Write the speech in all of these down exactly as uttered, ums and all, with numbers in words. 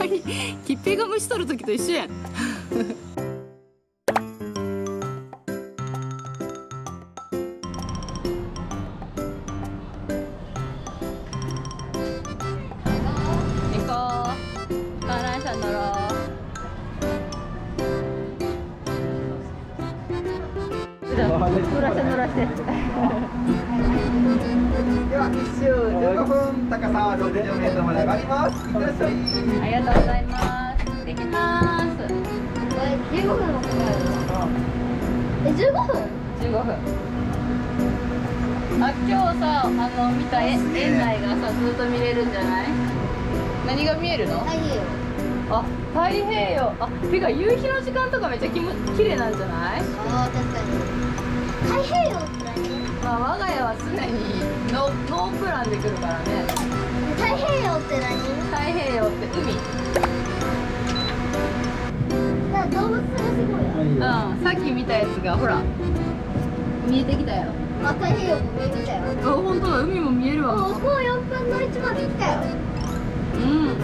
愛い。きっぺが虫取る時と一緒やん。乗らせ乗らせ。では一周じゅうごふん、高さろくじゅうメートルまで上がります。いってらっしゃい。ありがとうございます。できます。え、じゅうごふんもかかるの？え、じゅうごふん？じゅうごふん。あ、今日さ、あの見た園内がさずっと見れるんじゃない？何が見えるの？太平洋。あ、太平洋。あ、てか夕日の時間とかめっちゃきも綺麗なんじゃない？ああ、確かに。太平洋って何？まあ我が家は常にノープランで来るからね。太平洋って何？太平洋って海。だから動物がすごいよ。うん、さっき見たやつがほら見えてきたよ。あ、太平洋も見えてきたよ。あ、本当だ、海も見えるわ。もうよんぶんのいちまで来たよ。うん。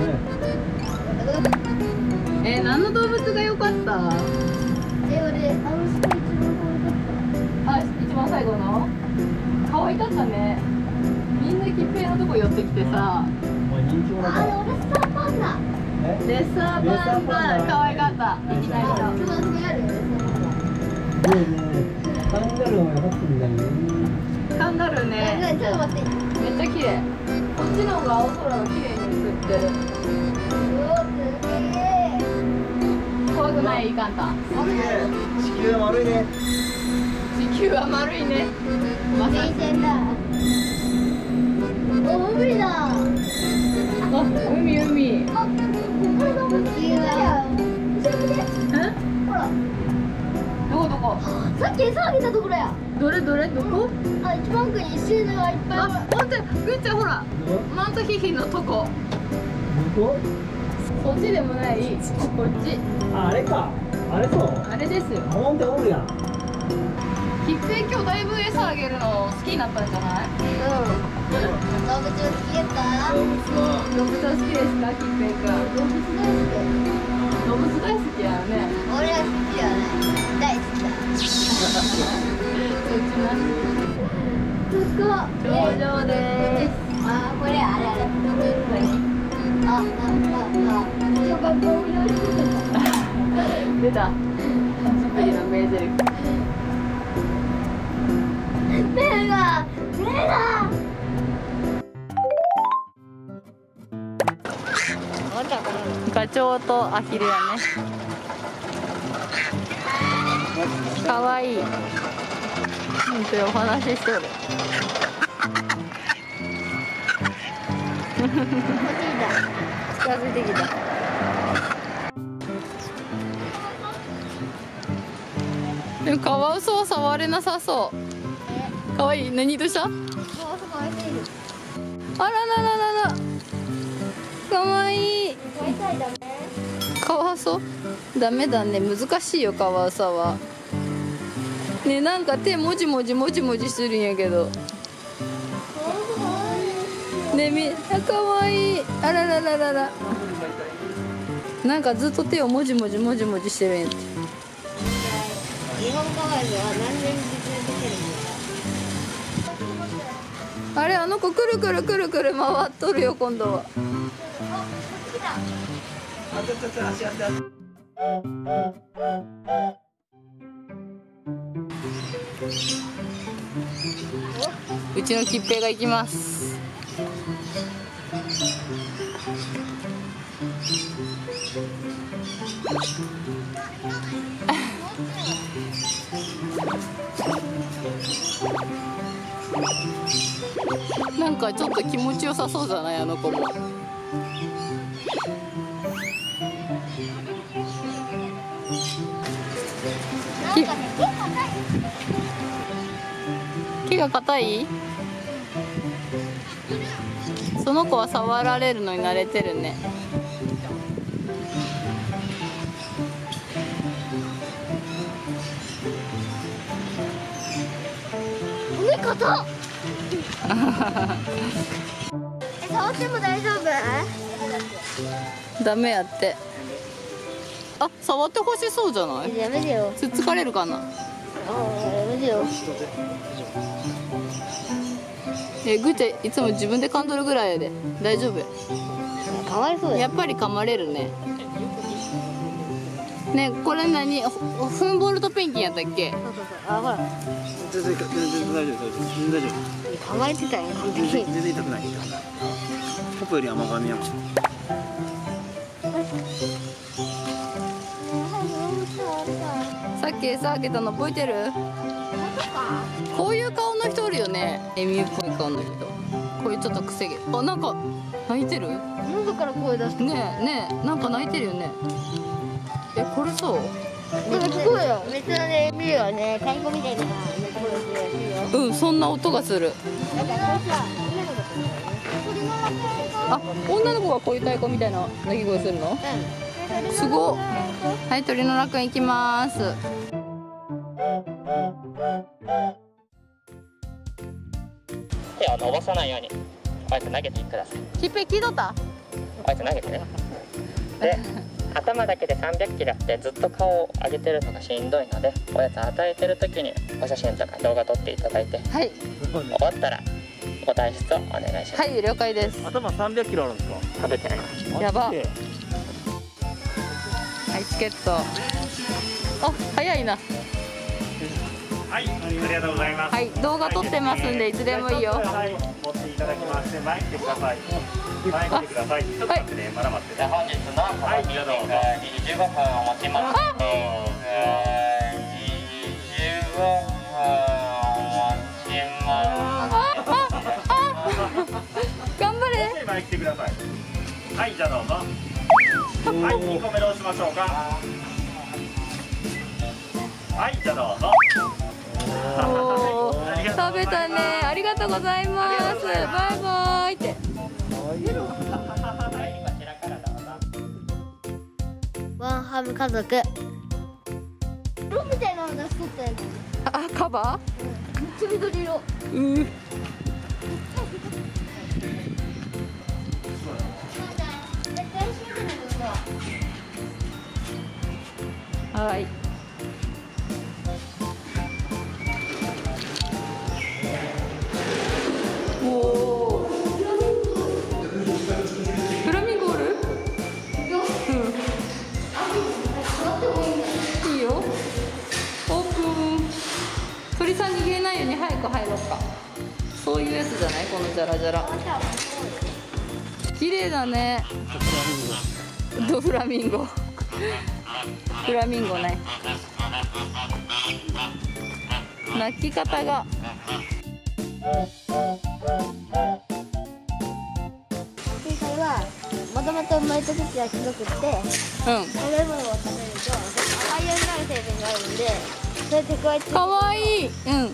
え、何の動物が良かった？え、俺あの人一番。あ、一番最後の可愛かったね。みんなきっぺのとこ寄ってきてさ。あ、レッサーパンダ。レッサーパンダ可愛かった。いきなりだ。すごいすごいあるよ。カンガルーも良かったみたいね。カンガルーね。ちょっと待って。めっちゃ綺麗。こっちの方が青空が綺麗に映ってる。うわ、すげえ。怖くないカンタ。すげえ。地球は丸いね。地球は丸いね。まさに。お、海だ。あ、海海。あ、これ動物園だよ。後ろ見て。うん？ほら。どこどこ？さっき餌あげたところや。どれどれどこ？あ、一番奥にシールがいっぱい。あ、待って、ぐっちゃんほら。マントヒヒのとこ。どこ？こっちでもない。こっち。あ、あれか。あれそう。あれですよ。モンテオルや。きっぺ今日だいぶ餌あげるの好きになったんじゃない？うん。動物好きですか？動物好きですか、きっぺくん。動物大好き。動物大好きやね。俺は好きやね。大好きだ。どっちな？ここ頂上です。ああ、これあれあれ。あ、なんかあ、ちょっと面白い。出た。ジブリの名台詞。ベルがベルがガチョウとアヒルやね。かわいい。本当にお話ししとる。近づいてきた。でもカワウソは触れなさそう。可愛い。何どうした？あららららら。可愛い。カワウソ？ダメだね。難しいよカワウソは。ね、なんか手もじもじもじもじするんやけど。ね、み、あ、可愛い。あららららら。なんかずっと手をもじもじもじもじしてるんやって。日本カワウソは何年実現できるの？あれ、あの子くるくるくるくる回っとるよ。今度はうちのきっぺが行きます。なんかちょっと気持ちよさそうじゃない、あの子も。なんかね、毛が硬い。その子は触られるのに慣れてるね。目硬っ。触っても大丈夫？ダメやって。あ、触ってほしそうじゃない？やめてよ。つっつかれるかな。あ、やめてよ。え、ぐーちゃんいつも自分で噛んどるぐらいやで。大丈夫や。かわいそうや。やっぱり噛まれるね。ね、これ何？フンボルトペンギンやったっけ？そうそうそう。あ、ほら。全然大丈夫大丈夫大丈夫。甘えてたよ。全然全然痛くない。ポポより甘噛みやもん。さっき餌あげたの覚えてる？こういう顔の人おるよね。エミューっぽい顔の人。こういうちょっと癖毛。あ、なんか泣いてる？喉から声出して。ねえねえ、なんか泣いてるよね。え、これそう？めっちゃ聞こえよ。めっちゃね、見るよね。太鼓みたいな。うん、そんな音がする。あ、女の子がこういう太鼓みたいな鳴き声するの？うん、すごっ。はい、鳥の楽園行きます。手を伸ばさないように、こうやって投げてください。きっぺ聞いとった？こうやって投げてね。で。頭だけでさんびゃっキロあってずっと顔を上げてるのがしんどいので、おやつ与えてる時にお写真とか動画撮っていただいて、はい、終わったらご退出をお願いします。はい、了解です。頭さんびゃっキロあるんですか？食べてない。やば。はい、チケット。あ、早いな。はい、ありがとうございます。はい、動画撮ってますんでいつでもいいよ。はい、持っていただきまして、前に来てください。前に来てください。ちょっと待ってね、まだ待ってね。本日のこのミーティングにじゅうごふんをもちまして、にじゅうごふんをもちまして頑張れ。前に来てください。はい、じゃあどうぞ。はい、にこめどうしましょうか。はい、じゃあどうぞ。食べたね。ありがとうございます。バイバイって。ワンハム家族。色みたいなの出しとったやつ。あ、カバー？めっちゃ緑色。うん、はい、入ろうか。そういうやつじゃない？このジャラジャラ。綺麗だね。ドフラミンゴ。フラミンゴね。鳴き方が。正解はもともと生まれた時はひどくって、うん、食べ物を食べると赤色になる成分があるんで。かわいい。うん、赤い色になる。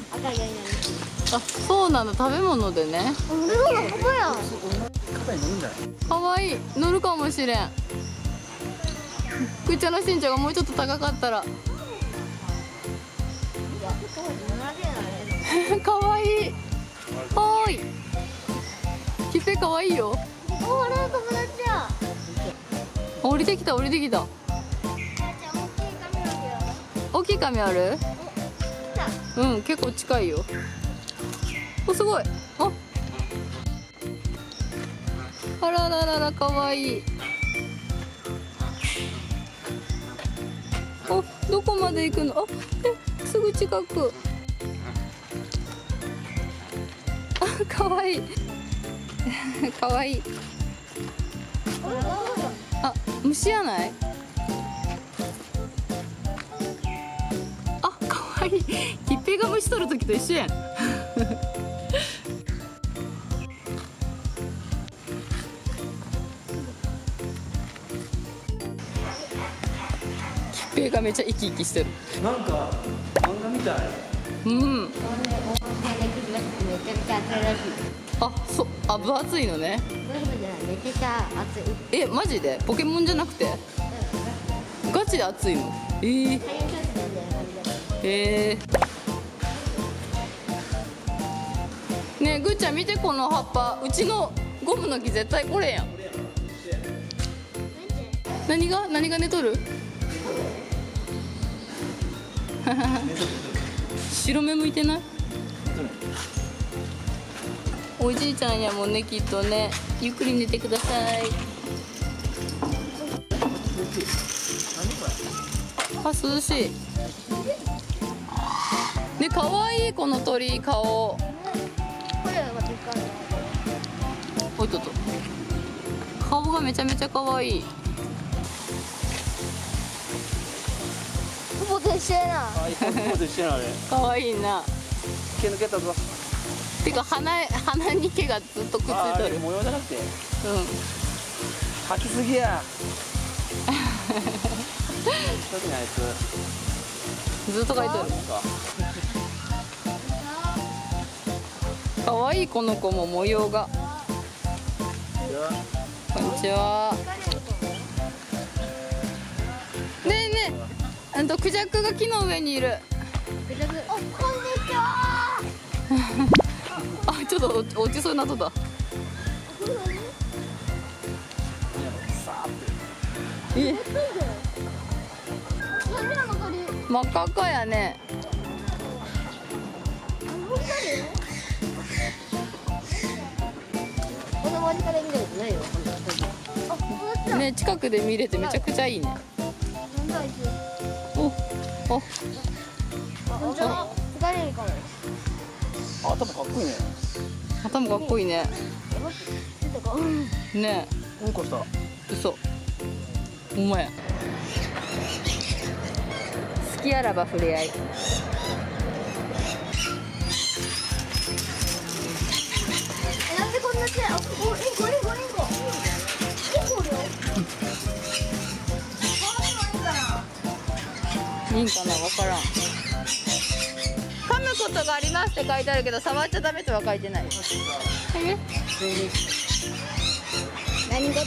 あ、そうなんだ。食べ物でね。かわいい。乗るかもしれん。くーちゃんの身長がもうちょっと高かったら。かわいい。おーい、きっぺかわいいよ。お、あれは友達や。降りてきた降りてきた。大きい髪ある？うん、結構近いよ。お、すごい。あ、あらららら、かわいい。お、どこまで行くの？あ、え、すぐ近く。あ、かわいい。かわいい。あ、虫やない？きっぺが虫取るときと一緒やん。きっぺがめちゃ生き生きしてる。なんか漫画みたい。うん。あ、そう、あ、分厚いのね。え、マジで？ポケモンじゃなくて？ガチで厚いの？えー。へー。ねえ、ぐーちゃん見てこの葉っぱ。うちのゴムの木絶対これやん。何が何が寝とる？白目向いてない？おじいちゃんやもんね、きっとね。ゆっくり寝てください。あ、涼しい。ね、かわいいこの鳥、顔。おいとと。顔がめちゃめちゃかわいい。かわいいな。毛抜けたぞ。てか鼻鼻に毛がずっとくっついてる。模様じゃなくて。うん。吐きすぎや。ずっと書いてる。かわいいこの子も模様が。こんにちは。ねえねえ、あんとクジャクが木の上にいる。クジャク。あ、こんにちは。あ、ちょっと落ちそうなとだ。え。真っ赤っかやね。この周りから見たことないよ。ね、近くで見れてめちゃくちゃいいね。お、お。頭かっこいいね。頭かっこいいね。ね。うんこした。嘘。お前。好きあらば触れ合い。なんでこんな手。お、インコインコインコ。いいんかな、わからん。噛むことがありますって書いてあるけど、触っちゃダメとは書いてない。え？何事っ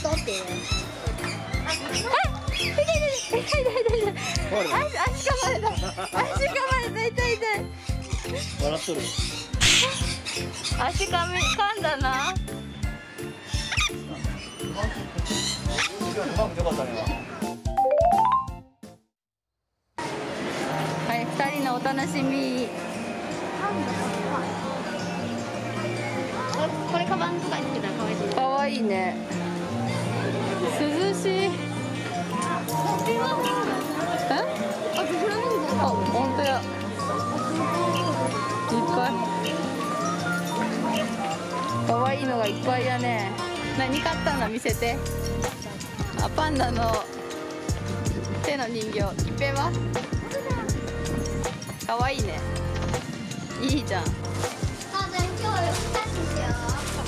ていう。あ、痛い痛い痛い痛い痛い。足噛まれた。足噛まれた、痛い痛い。笑っとる。足噛み噛んだな。はい、二人のお楽しみ。これカバンとかにつけたら可愛いです。可愛いね。涼しい。え？あ、本当や。いっぱい。可愛いのがいっぱいだね。何買ったの見せて。あ、パンダの手の人形。いっぺんはかわいいね。いいじゃん。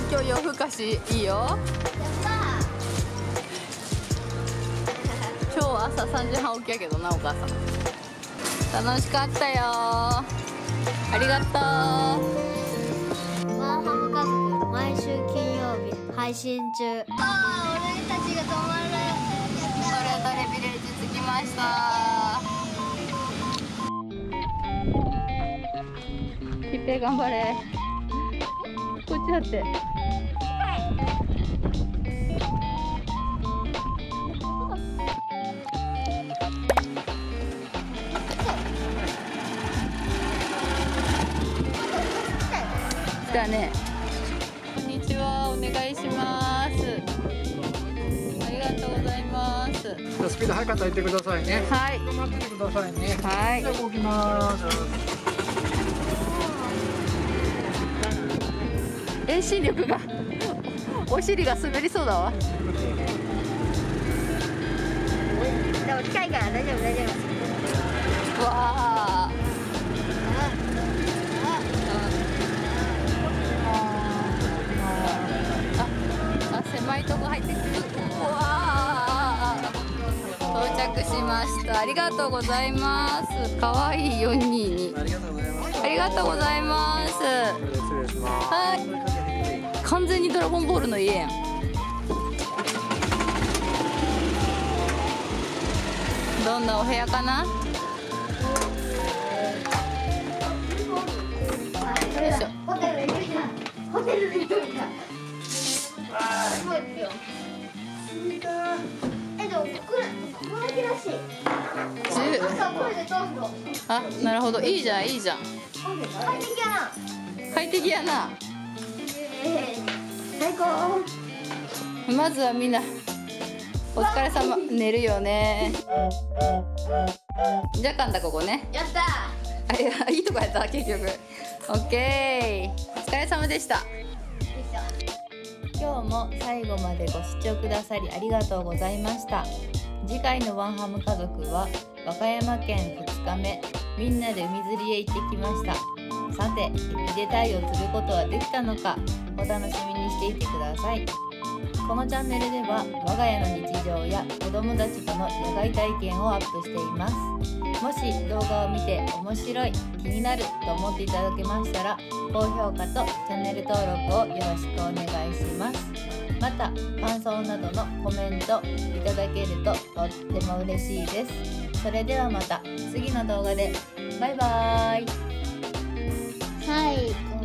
今日夜更かしいいよ。今日は朝さんじはん起きやけどな、お母さん。楽しかったよ。ありがとう。ワンハムカップ毎週金曜日配信中。ああ、俺たちが止まる。それぞれビレッジ着きました。頑張れ。こっちだって。来たね。こんにちは、お願いします。ありがとうございます。じゃあスピード速かったら行ってくださいね。はい。待っててくださいね。はい。じゃあ動きます。遠心力がお尻が滑りそうだわ。でも近いから大丈夫大丈夫。わあ。あ、狭いとこ入ってくる。わあ。到着しました。ありがとうございます。可愛いよんにーに。ありがとうございます。ありがとうございます。はい。完全にドラゴンボールの家やん。どんなお部屋かな。よいしょ。ホテルの一人だ。すごいですよ。え、でも僕らあ、なるほど、いいじゃんいいじゃん。快適やな。快適やな。最高。まずはみんなお疲れ様寝るよね。じゃあかんだここね。やったー。あ、いいとこやった結局。オッケー。お疲れ様でした。今日も最後までご視聴くださりありがとうございました。次回のワンハム家族は和歌山県ふつかめ、みんなで海釣りへ行ってきました。さて、エビでタイを釣ることはできたのか、お楽しみにしていてください。このチャンネルでは我が家の日常や子どもたちとの野外体験をアップしています。もし動画を見て面白い、気になると思っていただけましたら、高評価とチャンネル登録をよろしくお願いします。また感想などのコメントいただけるととっても嬉しいです。それではまた次の動画で。バイバーイ。最後。